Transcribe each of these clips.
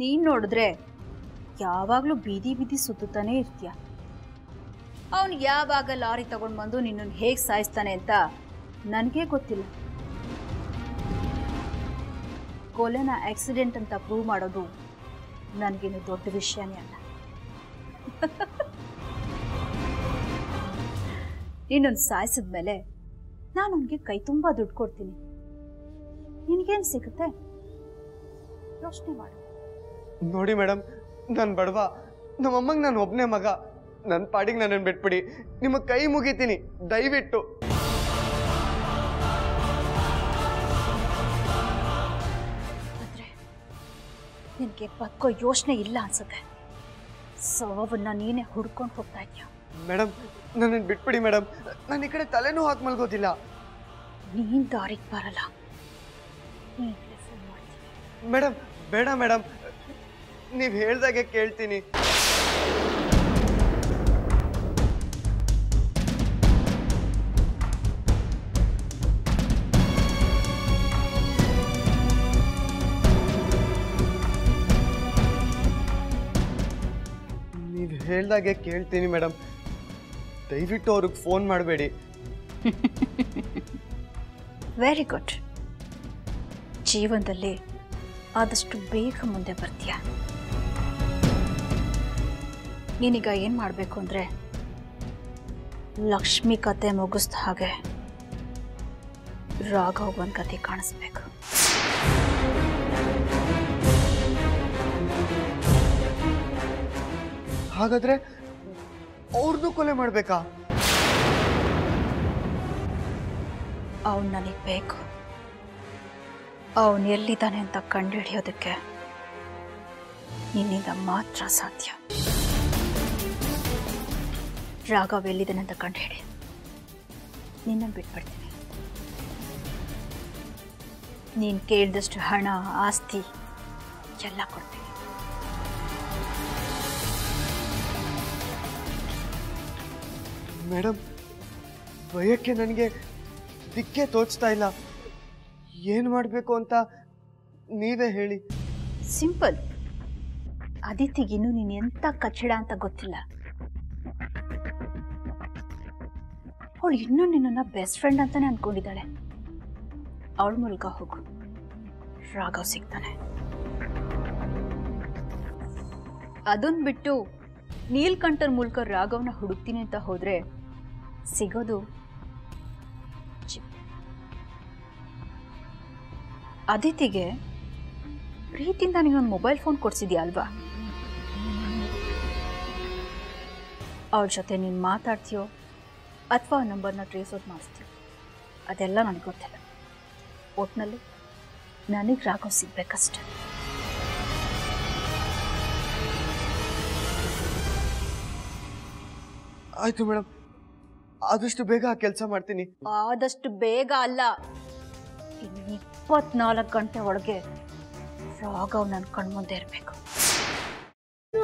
ನೀನ್ ನೋಡಿದ್ರೆ ಯಾವಾಗಲೂ ಬೀದಿ ಬೀದಿ ಸುತ್ತುತ್ತಾನೆ ಇರ್ತೀಯ. ಅವನು ಯಾವಾಗ ಲಾರಿ ತಗೊಂಡು ಬಂದು ನಿನ್ನನ್ನು ಹೇಗೆ ಸಾಯಿಸ್ತಾನೆ ಅಂತ ನನಗೆ ಗೊತ್ತಿಲ್ಲ. ಕೋಲೆನ ಆಕ್ಸಿಡೆಂಟ್ ಅಂತ ಪ್ರೂವ್ ಮಾಡೋದು ನನಗೇನು ದೊಡ್ಡ ವಿಷಯನೇ ಅಲ್ಲ. ನಿನ್ನನ್ನು ಸಾಯಿಸಿದ ಮೇಲೆ ನಾನು ಅವನಿಗೆ ಕೈ ತುಂಬ ದುಡ್ಡು ಕೊಡ್ತೀನಿ, ನಿನಗೇನು ಸಿಗುತ್ತೆ ಯೋಚನೆ ಮಾಡು. ನೋಡಿ ಮೇಡಮ್, ನಾನು ಬಡವ, ನಮ್ಮಮ್ಮಗೆ ನಾನು ಒಬ್ಬನೇ ಮಗ, ನನ್ನ ಪಾಡಿಗೆ ನನ್ನನ್ನು ಬಿಟ್ಬಿಡಿ. ನಿಮ್ಮ ಕೈ ಮುಗಿತೀನಿ, ದಯವಿಟ್ಟು. ನಿನಗೆ ಬದುಕೋ ಯೋಚನೆ ಇಲ್ಲ ಅನ್ಸುತ್ತೆ. ಸವನ್ನ ನೀನೇ ಹುಡ್ಕೊಂಡು ಹೋಗ್ತಾ ಇದೆಯಾ? ಮೇಡಮ್, ನನ್ನನ್ನು ಬಿಟ್ಬಿಡಿ ಮೇಡಮ್, ನಾನು ಈ ಕಡೆ ತಲೆನೂ ಹಾಕಿ ಮಲ್ಗೋದಿಲ್ಲ. ನೀನು ದಾರಿಗೆ ಬರಲ್ಲ, ನೀನು ಫೋನ್ ಮಾಡ್ತೀನಿ. ಮೇಡಮ್ ಬೇಡ ಮೇಡಮ್, ನೀವು ಹೇಳ್ದಾಗೆ ಕೇಳ್ತೀನಿ. ನೀವು ಹೇಳ್ದಾಗೆ ಕೇಳ್ತೀನಿ ಮೇಡಮ್, ದಯವಿಟ್ಟು ಅವ್ರಿಗೆ ಫೋನ್ ಮಾಡಬೇಡಿ. Very good. ಜೀವನದಲ್ಲಿ ಆದಷ್ಟು ಬೇಗ ಮುಂದೆ ಬರ್ತೀಯ. ನೀನೀಗ ಏನು ಮಾಡಬೇಕು ಅಂದರೆ, ಲಕ್ಷ್ಮಿ ಕತೆ ಮುಗಿಸ್ದ ಹಾಗೆ ರಾಘವ್ ಒಂದು ಕತೆ ಕಾಣಿಸ್ಬೇಕು. ಹಾಗಾದರೆ ಅವ್ರದ್ದು ಕೊಲೆ ಮಾಡಬೇಕಾ? ಅವನು ನನಗೆ ಬೇಕು. ಅವನು ಎಲ್ಲಿದ್ದಾನೆ ಅಂತ ಕಂಡು ಹಿಡಿಯೋದಕ್ಕೆ ನಿನ್ನಿಂದ ಮಾತ್ರ ಸಾಧ್ಯ. ರಾಘವ್ ಎಲ್ಲಿದ್ದಾನೆ ಅಂತ ಕಂಡು ಹಿಡಿ, ನಿನ್ನನ್ನು ಬಿಟ್ಬಿಡ್ತೀನಿ. ನೀನು ಕೇಳಿದಷ್ಟು ಹಣ, ಆಸ್ತಿ ಎಲ್ಲ ಕೊಡ್ತೀನಿ. ಮೇಡಮ್, ಭಯಕ್ಕೆ ನನಗೆ ದಿಕ್ಕೇ ತೋಚ್ತಾ ಇಲ್ಲ. ಏನು ಮಾಡಬೇಕು ಅಂತ ನೀವೇ ಹೇಳಿ. ಸಿಂಪಲ್. ಅದಿತಿಗಿನ್ನೂ ನೀನು ಎಂಥ ಕಚ್ಚಡ ಅಂತ ಗೊತ್ತಿಲ್ಲ. ಅವಳು ಇನ್ನೂ ನಿನ್ನನ್ನು ಬೆಸ್ಟ್ ಫ್ರೆಂಡ್ ಅಂತಾನೆ ಅಂದ್ಕೊಂಡಿದ್ದಾಳೆ. ಅವಳ ಮೂಲಕ ಹೋಗು, ರಾಘವ್ ಸಿಗ್ತಾನೆ. ಅದನ್ನು ಬಿಟ್ಟು ನೀಲ್ಕಂಠರ ಮೂಲಕ ರಾಘವ್ನ ಹುಡುಕ್ತೀನಿ ಅಂತ ಹೋದರೆ ಸಿಗೋದು ಅದಿತಿಗೆ ಪ್ರೀತಿಯಿಂದ ನೀನೊಂದು ಮೊಬೈಲ್ ಫೋನ್ ಕೊಡ್ಸಿದ್ಯಾ ಅಲ್ವಾ? ಅವ್ರ ಜೊತೆ ನೀನು ಮಾತಾಡ್ತೀಯೋ ಅಥವಾ ನಂಬರ್ನ ಟ್ರೇಸೋದು ಮಾಡಿಸ್ತೀಯೋ ಅದೆಲ್ಲ ನನಗೆ ಗೊತ್ತಿಲ್ಲ. ಒಟ್ಟಿನಲ್ಲಿ ನನಗೆ ರಾಘವ್ ಸಿಗ್ಬೇಕಷ್ಟೆ. ಆಯಿತು ಮೇಡಮ್, ಆದಷ್ಟು ಬೇಗ ಕೆಲಸ ಮಾಡ್ತೀನಿ. ಆದಷ್ಟು ಬೇಗ ಅಲ್ಲ, 24 ಗಂಟೆ ಒಳಗೆ ರಾಘವ್ ನನ್ನ ಕಣ್ಮುಂದೆ ಇರಬೇಕು.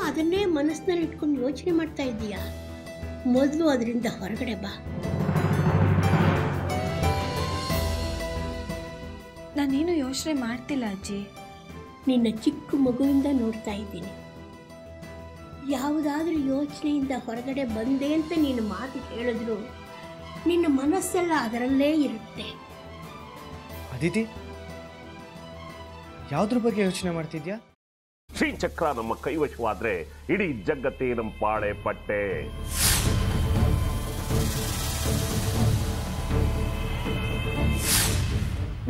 ಅದನ್ನೇ ಮನಸ್ಸಿನಲ್ಲಿ ಇಟ್ಕೊಂಡು ಯೋಚನೆ ಮಾಡ್ತಾ ಇದ್ದೀಯಾ? ಮೊದಲು ಅದರಿಂದ ಹೊರಗಡೆ ಬಾ. ನಾನೇನು ಯೋಚನೆ ಮಾಡ್ತಿಲ್ಲ ಅಜ್ಜಿ, ನಿನ್ನ ಚಿಕ್ಕ ಮಗುವಿಂದ ನೋಡ್ತಾ ಇದ್ದೀನಿ. ಯಾವುದಾದ್ರೂ ಯೋಚನೆಯಿಂದ ಹೊರಗಡೆ ಬಂದೆ ಅಂತ ನೀನು ಮಾತು ಹೇಳಿದ್ರು ನಿನ್ನ ಮನಸ್ಸೆಲ್ಲ ಅದರಲ್ಲೇ ಇರುತ್ತೆ. ಅದಿತಿ, ಯಾವುದ್ರ ಬಗ್ಗೆ ಯೋಚನೆ ಮಾಡ್ತಿದ್ಯಾ? ಶ್ರೀಚಕ್ರ ನಮ್ಮ ಕೈವಶವಾದ್ರೆ ಇಡೀ ಜಗತ್ತೇ ನಮ್ಮ ಪಾಳೆ ಪಟ್ಟೆ.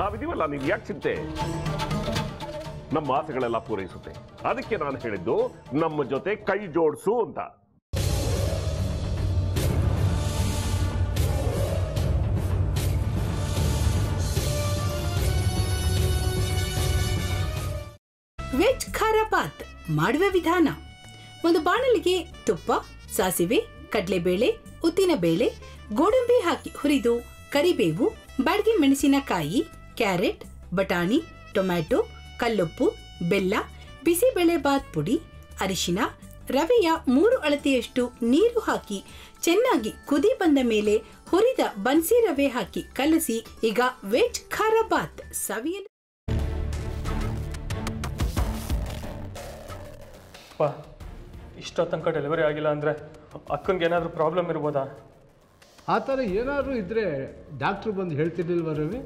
ನಾವಿದೀವಲ್ಲ, ನೀವು ಯಾಕೆ ಚಿಂತೆ? ನಮ್ಮ ಆಸೆಗಳೆಲ್ಲ ಪೂರೈಸುತ್ತೆ. ಅದಕ್ಕೆ ನಾನು ಹೇಳಿದ್ದು ನಮ್ಮ ಜೊತೆ ಕೈ ಜೋಡಿಸು ಅಂತ. ವೆಜ್ ಖಾರ ಬಾತ್ ಮಾಡುವ ವಿಧಾನ: ಒಂದು ಬಾಣಲಿಗೆ ತುಪ್ಪ, ಸಾಸಿವೆ, ಕಡಲೆಬೇಳೆ, ಉದ್ದಿನ ಬೇಳೆ, ಗೋಡಂಬಿ ಹಾಕಿ ಹುರಿದು ಕರಿಬೇವು, ಬಾಡಿಗೆ ಮೆಣಸಿನಕಾಯಿ, ಕ್ಯಾರೆಟ್, ಬಟಾಣಿ, ಟೊಮ್ಯಾಟೊ, ಕಲ್ಲುಪ್ಪು, ಬೆಲ್ಲ, ಬಿಸಿಬೇಳೆ ಬಾತ್ ಪುಡಿ, ಅರಿಶಿನ, ರವೆಯ 3 ಅಳತೆಯಷ್ಟು ನೀರು ಹಾಕಿ ಚೆನ್ನಾಗಿ ಕುದಿ ಬಂದ ಮೇಲೆ ಹುರಿದ ಬನ್ಸಿ ರವೆ ಹಾಕಿ ಕಲಸಿ. ಈಗ ವೆಜ್ ಖಾರ ಬಾತ್ ಸವಿಯಲು ಅಪ್ಪ ಇಷ್ಟ ತನಕ ಡೆಲಿವರಿ ಆಗಿಲ್ಲ ಅಂದ್ರೆ ಅಕ್ಕನಿಗೆ ಏನಾದರೂ ಪ್ರಾಬ್ಲಮ್ ಇರಬಹುದಾ? ಆ ಥರ ಏನಾದರೂ ಇದ್ದರೆ ಡಾಕ್ಟ್ರು ಬಂದು ಹೇಳ್ತಿರ್ಲಿಲ್ವ ರವಿ?